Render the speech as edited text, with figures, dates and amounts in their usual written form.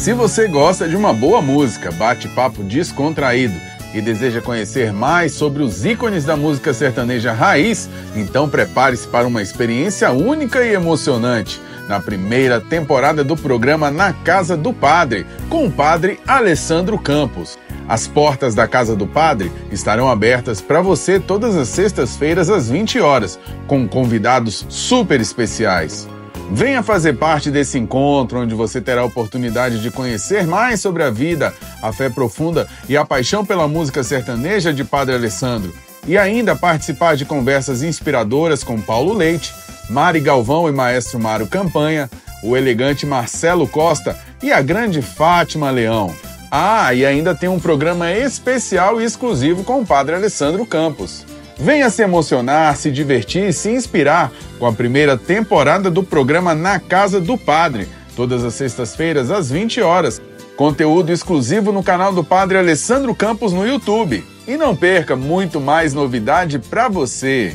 Se você gosta de uma boa música, bate-papo descontraído e deseja conhecer mais sobre os ícones da música sertaneja raiz, então prepare-se para uma experiência única e emocionante na primeira temporada do programa Na Casa do Padre, com o Padre Alessandro Campos. As portas da Casa do Padre estarão abertas para você todas as sextas-feiras às 20 horas, com convidados super especiais. Venha fazer parte desse encontro, onde você terá a oportunidade de conhecer mais sobre a vida, a fé profunda e a paixão pela música sertaneja de Padre Alessandro, e ainda participar de conversas inspiradoras com Paulo Leite, Mari Galvão e Maestro Mário Campanha, o elegante Marcelo Costa e a grande Fátima Leão. Ah, e ainda tem um programa especial e exclusivo com o Padre Alessandro Campos. Venha se emocionar, se divertir e se inspirar com a primeira temporada do programa Na Casa do Padre, todas as sextas-feiras às 20 horas. Conteúdo exclusivo no canal do Padre Alessandro Campos no YouTube. E não perca muito mais novidade para você.